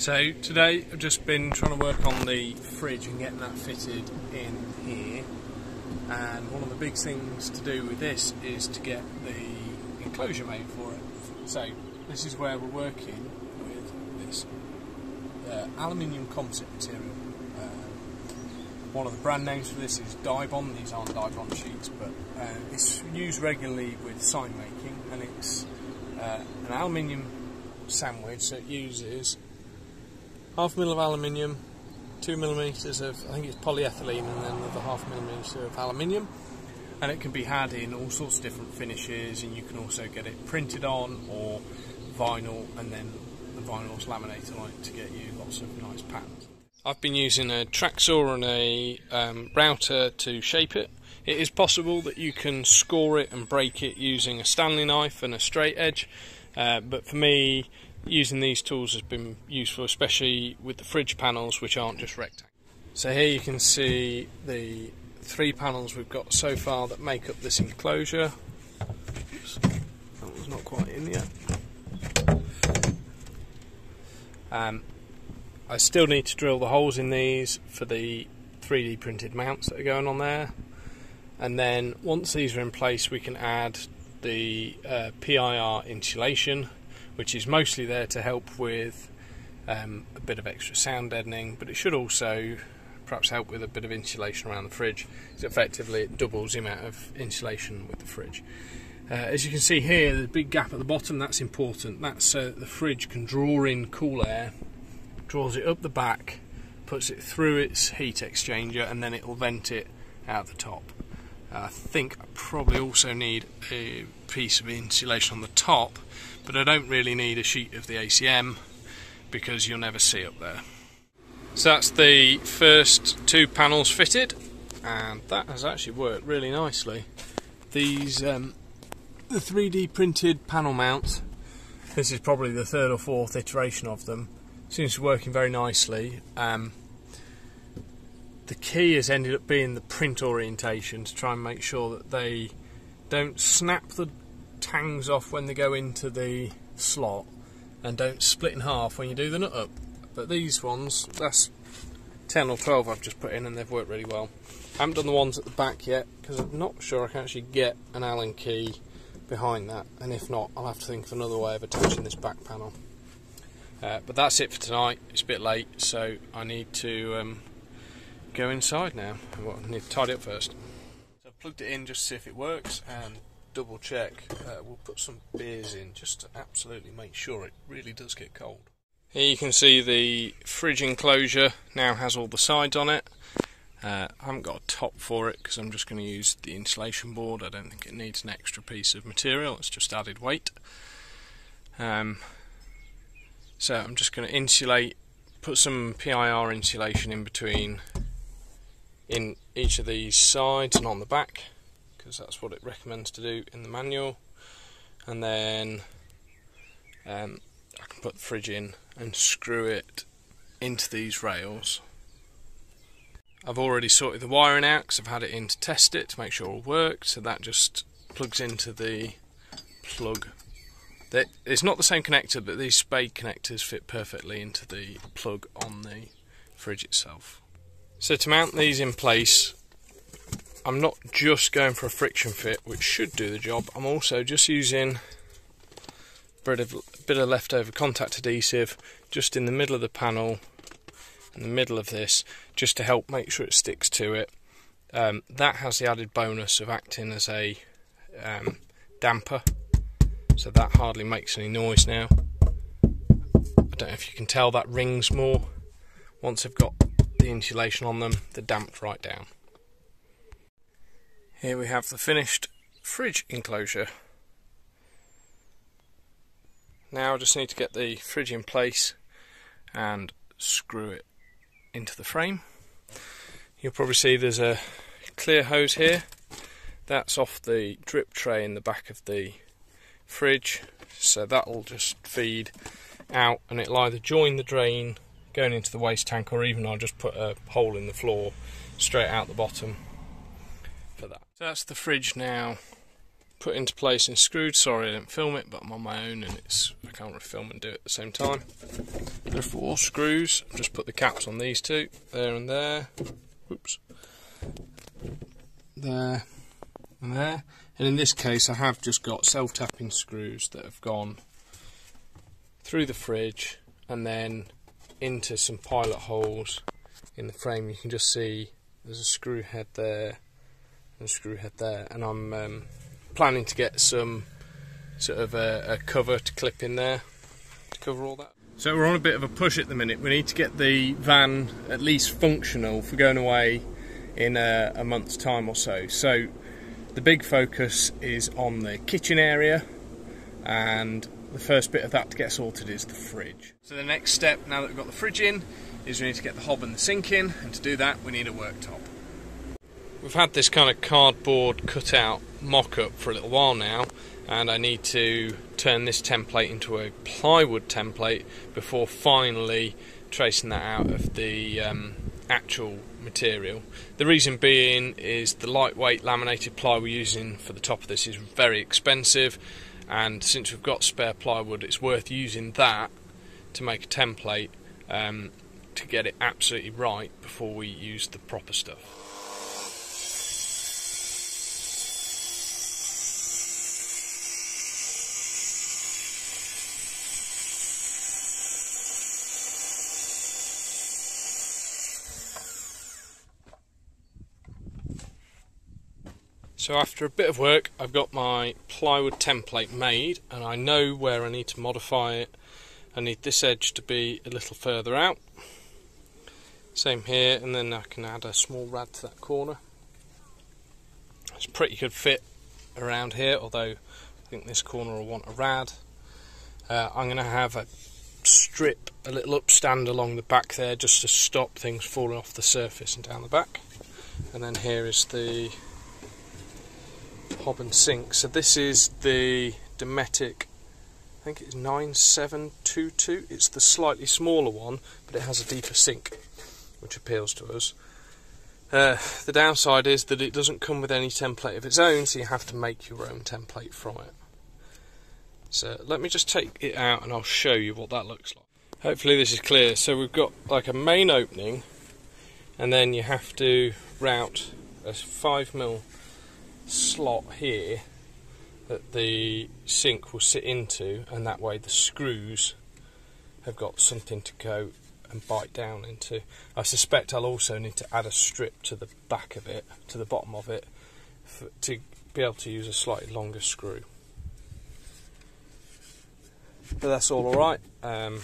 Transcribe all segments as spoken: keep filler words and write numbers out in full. So today I've just been trying to work on the fridge and getting that fitted in here, and one of the big things to do with this is to get the enclosure made for it. So this is where we're working with this uh, aluminium composite material. Uh, one of the brand names for this is Dibond. These aren't Dibond sheets, but uh, it's used regularly with sign making, and it's uh, an aluminium sandwich, so it uses half mil of aluminium, two millimetres of, I think it's polyethylene, and then another half millimetre of aluminium, and it can be had in all sorts of different finishes, and you can also get it printed on or vinyl, and then the vinyl's laminated on it to get you lots of nice patterns. I've been using a track saw and a um, router to shape it. It is possible that you can score it and break it using a Stanley knife and a straight edge, uh, but for me using these tools has been useful, especially with the fridge panels, which aren't just rectangular. So here you can see the three panels we've got so far that make up this enclosure. Oops, that one's not quite in yet. Um, I still need to drill the holes in these for the three D printed mounts that are going on there. And then once these are in place, we can add the uh, P I R insulation, which is mostly there to help with um, a bit of extra sound deadening, but it should also perhaps help with a bit of insulation around the fridge, because effectively it doubles the amount of insulation with the fridge. Uh, as you can see here, the big gap at the bottom, that's important. That's so that the fridge can draw in cool air, draws it up the back, puts it through its heat exchanger, and then it will vent it out the top. I think I probably also need a piece of insulation on the top, but I don't really need a sheet of the A C M because you'll never see up there. So that's the first two panels fitted, and that has actually worked really nicely. These um, the three D printed panel mounts, this is probably the third or fourth iteration of them, seems to be working very nicely. Um, The key has ended up being the print orientation, to try and make sure that they don't snap the tangs off when they go into the slot and don't split in half when you do the nut up. But these ones, that's ten or twelve I've just put in, and they've worked really well. I haven't done the ones at the back yet because I'm not sure I can actually get an Allen key behind that, and if not, I'll have to think of another way of attaching this back panel. Uh, but that's it for tonight. It's a bit late, so I need to um, go inside now. Well, I need to tidy up first. So I've plugged it in just to see if it works and double check. Uh, we'll put some beers in just to absolutely make sure it really does get cold. Here you can see the fridge enclosure now has all the sides on it. Uh, I haven't got a top for it because I'm just going to use the insulation board. I don't think it needs an extra piece of material, it's just added weight. Um, so I'm just going to insulate, put some P I R insulation in between in each of these sides and on the back, because that's what it recommends to do in the manual, and then um, I can put the fridge in and screw it into these rails. I've already sorted the wiring out because I've had it in to test it to make sure it all works, so that just plugs into the plug. It's not the same connector, but these spade connectors fit perfectly into the plug on the fridge itself. So to mount these in place, I'm not just going for a friction fit, which should do the job. I'm also just using a bit of, a bit of leftover contact adhesive just in the middle of the panel, in the middle of this, just to help make sure it sticks to it. Um, that has the added bonus of acting as a um, damper, so that hardly makes any noise now. I don't know if you can tell, that rings more once I've got the insulation on them. They're damped right down. Here we have the finished fridge enclosure. Now I just need to get the fridge in place and screw it into the frame. You'll probably see there's a clear hose here. That's off the drip tray in the back of the fridge, so that'll just feed out, and it'll either join the drain going into the waste tank, or even I'll just put a hole in the floor straight out the bottom for that. So that's the fridge now put into place and screwed. Sorry I didn't film it, but I'm on my own and it's I can't refilm and do it at the same time. There are four screws. I've just put the caps on these two, there and there. Oops. There and there. And in this case I have just got self-tapping screws that have gone through the fridge and then into some pilot holes in the frame. You can just see there's a screw head there and a screw head there, and I'm um, planning to get some sort of a, a cover to clip in there to cover all that. So we're on a bit of a push at the minute. We need to get the van at least functional for going away in a, a month's time or so. So the big focus is on the kitchen area, and the first bit of that to get sorted is the fridge. So the next step, now that we've got the fridge in, is we need to get the hob and the sink in, and to do that we need a worktop. We've had this kind of cardboard cutout mock-up for a little while now, and I need to turn this template into a plywood template before finally tracing that out of the um, actual material. The reason being is the lightweight laminated ply we're using for the top of this is very expensive, and since we've got spare plywood it's worth using that to make a template um, to get it absolutely right before we use the proper stuff. So after a bit of work I've got my plywood template made, and I know where I need to modify it. I need this edge to be a little further out, same here, and then I can add a small rad to that corner. It's a pretty good fit around here, although I think this corner will want a rad. Uh, I'm going to have a strip, a little upstand along the back there just to stop things falling off the surface and down the back. And then here is the hob and sink. So this is the Dometic, I think it's nine seven two two, it's the slightly smaller one, but it has a deeper sink, which appeals to us. Uh, the downside is that it doesn't come with any template of its own, so you have to make your own template from it. So let me just take it out and I'll show you what that looks like. Hopefully this is clear. So we've got like a main opening, and then you have to route a five mil slot here that the sink will sit into, and that way the screws have got something to go and bite down into. I suspect I'll also need to add a strip to the back of it, to the bottom of it, for, to be able to use a slightly longer screw. But that's all alright. Um,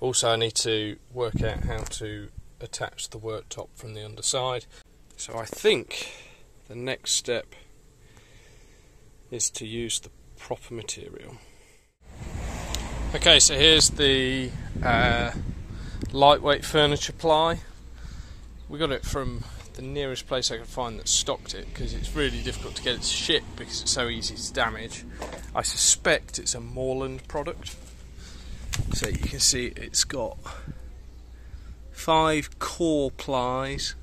also I need to work out how to attach the worktop from the underside. So I think the next step is to use the proper material. Okay, so here's the uh, lightweight furniture ply. We got it from the nearest place I could find that stocked it, because it's really difficult to get it to ship because it's so easy to damage. I suspect it's a Moorland product. So you can see it's got five core plies,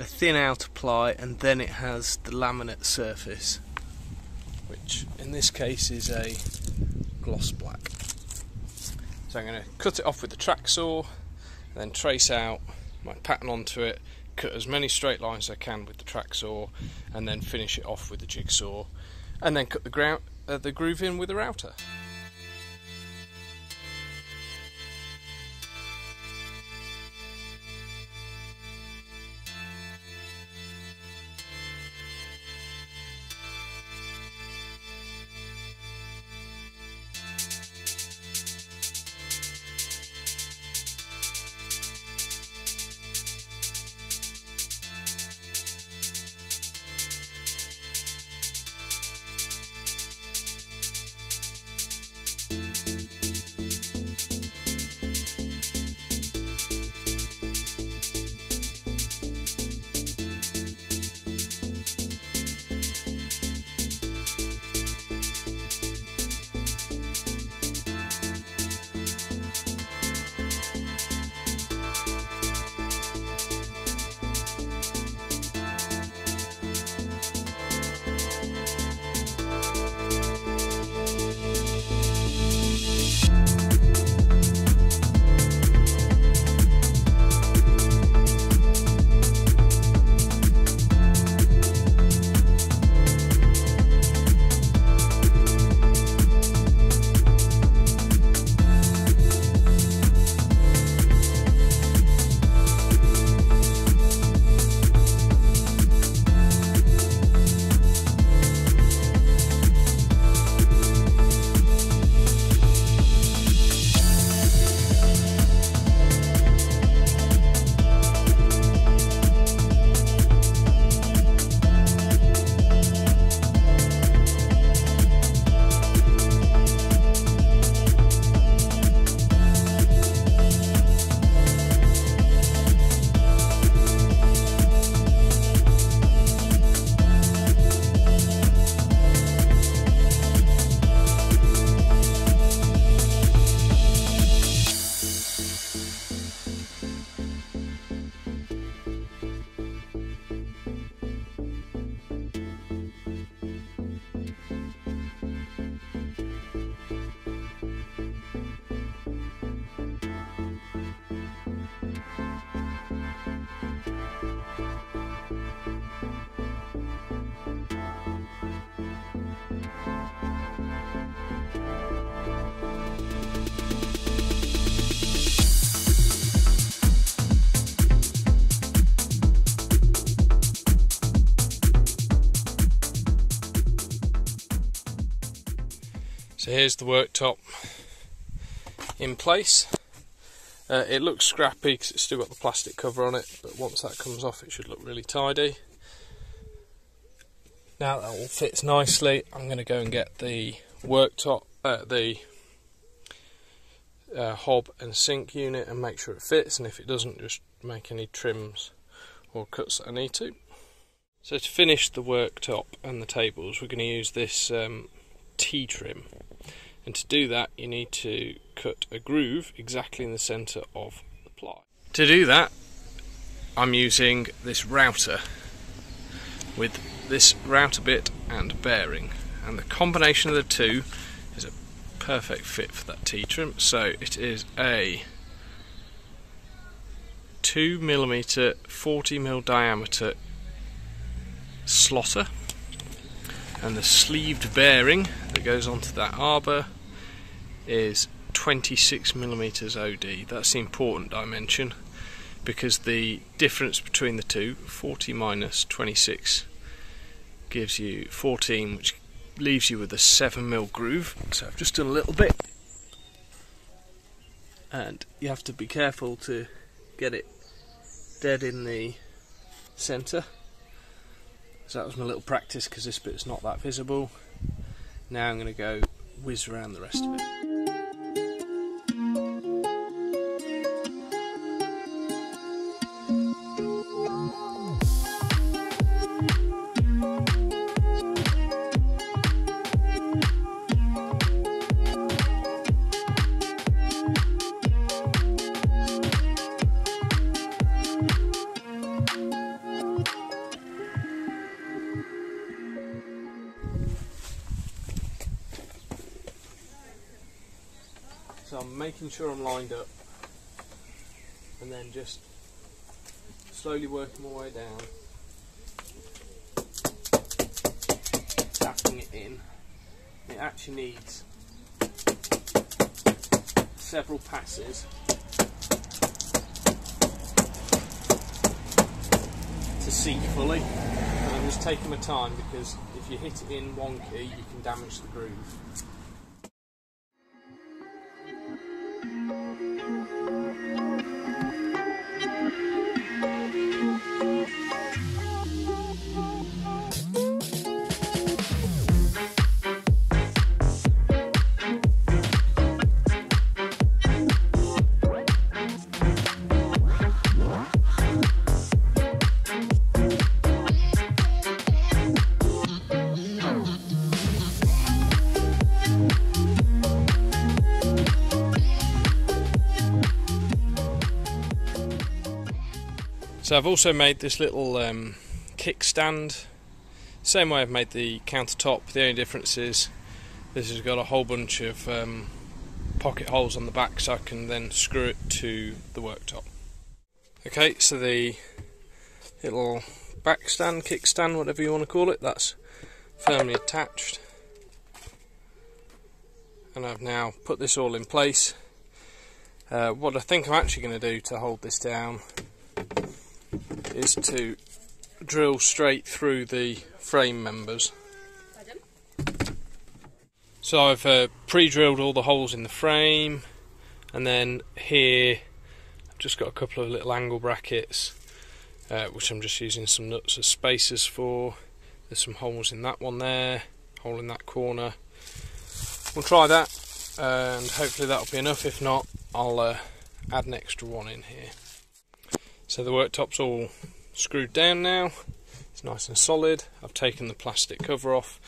a thin outer ply, and then it has the laminate surface, which in this case is a gloss black. So I'm going to cut it off with the track saw and then trace out my pattern onto it, cut as many straight lines as I can with the track saw, and then finish it off with the jigsaw, and then cut the, ground, uh, the groove in with a router. So here's the worktop in place. Uh, it looks scrappy because it's still got the plastic cover on it, but once that comes off it should look really tidy. Now that all fits nicely, I'm going to go and get the worktop, uh, the uh, hob and sink unit and make sure it fits, and if it doesn't, just make any trims or cuts that I need to. So to finish the worktop and the tables, we're going to use this um, T-trim, and to do that you need to cut a groove exactly in the centre of the ply. To do that, I'm using this router with this router bit and bearing, and the combination of the two is a perfect fit for that T-trim. So it is a two millimeter forty mil diameter slotter, and the sleeved bearing that goes onto that arbor is twenty-six millimeters O D. That's the important dimension, because the difference between the two, forty minus twenty-six, gives you fourteen, which leaves you with a seven mil groove. So I've just done a little bit, and you have to be careful to get it dead in the centre. So that was my little practice, because this bit's not that visible. Now I'm going to go whiz around the rest of it. So I'm making sure I'm lined up, and then just slowly working my way down, tapping it in. It actually needs several passes to seat fully, and I'm just taking my time, because if you hit it in wonky you can damage the groove. So I've also made this little um, kickstand, same way I've made the countertop. The only difference is this has got a whole bunch of um, pocket holes on the back, so I can then screw it to the worktop. Okay, so the little backstand, kickstand, whatever you want to call it, that's firmly attached, and I've now put this all in place. Uh, what I think I'm actually going to do to hold this down is to drill straight through the frame members. So I've uh, pre-drilled all the holes in the frame, and then here I've just got a couple of little angle brackets uh, which I'm just using some nuts as spacers for. There's some holes in that one there, hole in that corner. We'll try that, and hopefully that'll be enough. If not, I'll uh, add an extra one in here. So the worktop's all screwed down now, it's nice and solid. I've taken the plastic cover off.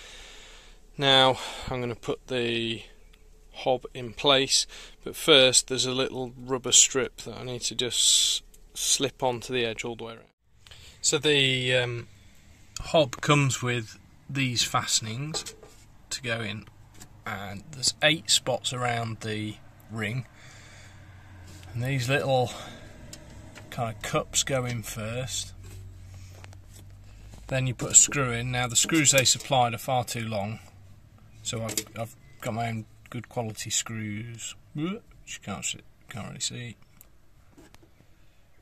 Now I'm going to put the hob in place, but first there's a little rubber strip that I need to just slip onto the edge all the way around. So the um, hob comes with these fastenings to go in, and there's eight spots around the ring, and these little kind of cups go in first, then you put a screw in. Now the screws they supplied are far too long, so I've, I've got my own good quality screws, which you can't, can't really see,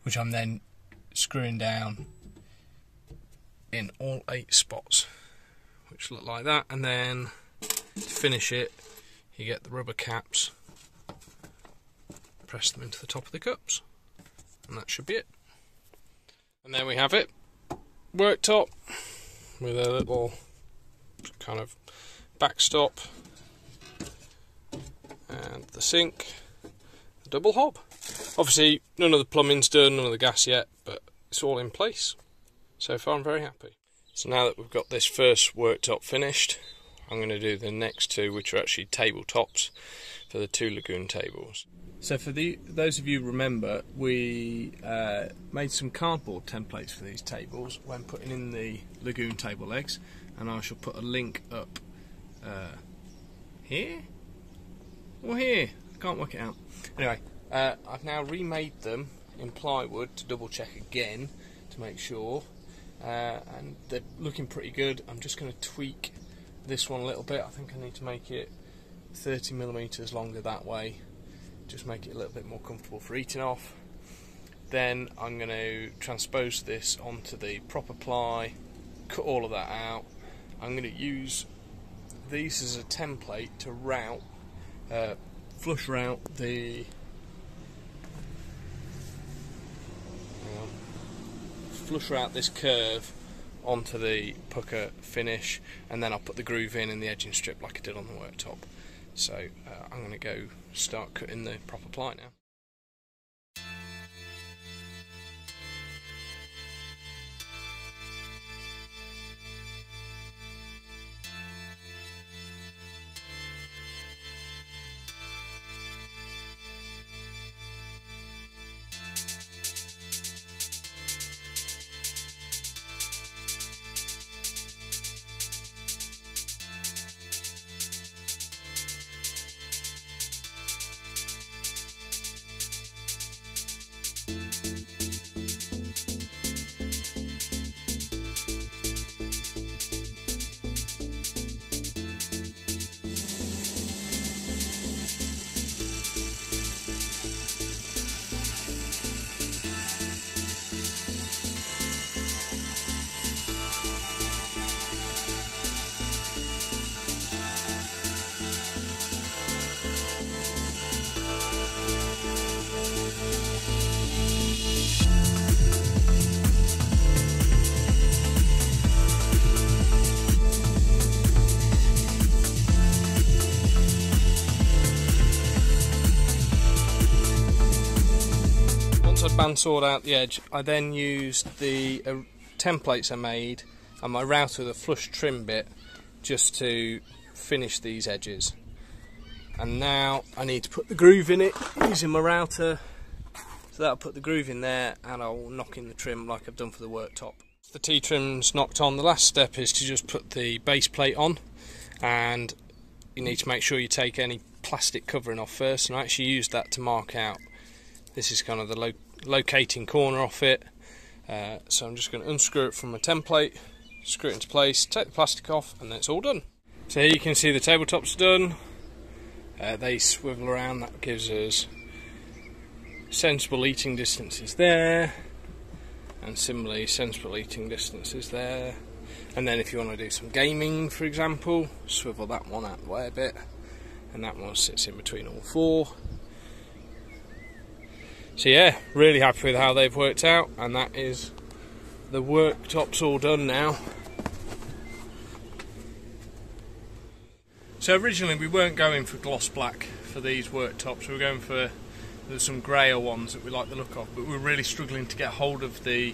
which I'm then screwing down in all eight spots, which look like that. And then to finish it, you get the rubber caps, press them into the top of the cups, and that should be it. And there we have it, worktop with a little kind of backstop and the sink, the double hob. Obviously none of the plumbing's done, none of the gas yet, but it's all in place. So far I'm very happy. So now that we've got this first worktop finished, I'm going to do the next two, which are actually tabletops for the two lagoon tables. So for the, those of you who remember, we uh, made some cardboard templates for these tables when putting in the lagoon table legs, and I shall put a link up uh, here or here. I can't work it out. Anyway, uh, I've now remade them in plywood to double check again to make sure, uh, and they're looking pretty good. I'm just going to tweak this one a little bit. I think I need to make it thirty millimeters longer that way, just make it a little bit more comfortable for eating off. Then I'm going to transpose this onto the proper ply, cut all of that out. I'm going to use these as a template to route, uh, flush route the hang on, flush route this curve onto the pucker finish, and then I'll put the groove in and the edging strip like I did on the worktop. So uh, I'm going to go start cutting the proper ply now. Bandsawed out the edge, I then used the uh, templates I made and my router with a flush trim bit just to finish these edges. And now I need to put the groove in it using my router, so that'll put the groove in there and I'll knock in the trim like I've done for the worktop. The T-trim's knocked on. The last step is to just put the base plate on, and you need to make sure you take any plastic covering off first, and I actually used that to mark out. This is kind of the low locating corner off it, uh, so I'm just going to unscrew it from my template, screw it into place, take the plastic off, and then it's all done. So here you can see the tabletop's done. Uh, they swivel around, that gives us sensible eating distances there, and similarly sensible eating distances there. And then if you want to do some gaming, for example, swivel that one out of the way a bit, and that one sits in between all four. So yeah, really happy with how they've worked out, and that is the worktops all done now. So originally we weren't going for gloss black for these worktops, we were going for some greyer ones that we like the look of, but we were really struggling to get hold of the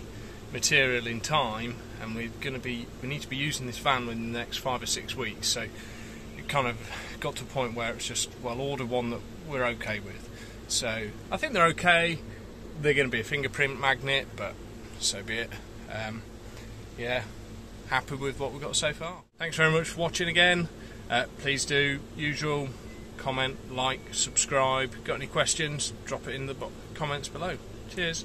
material in time, and we're going to be we need to be using this van within the next five or six weeks, so it kind of got to a point where it's just, well, order one that we're okay with. So I think they're okay. They're going to be a fingerprint magnet, but so be it. Um, yeah, happy with what we've got so far. Thanks very much for watching again. Uh, please do usual comment, like, subscribe. Got any questions? Drop it in the bo- comments below. Cheers.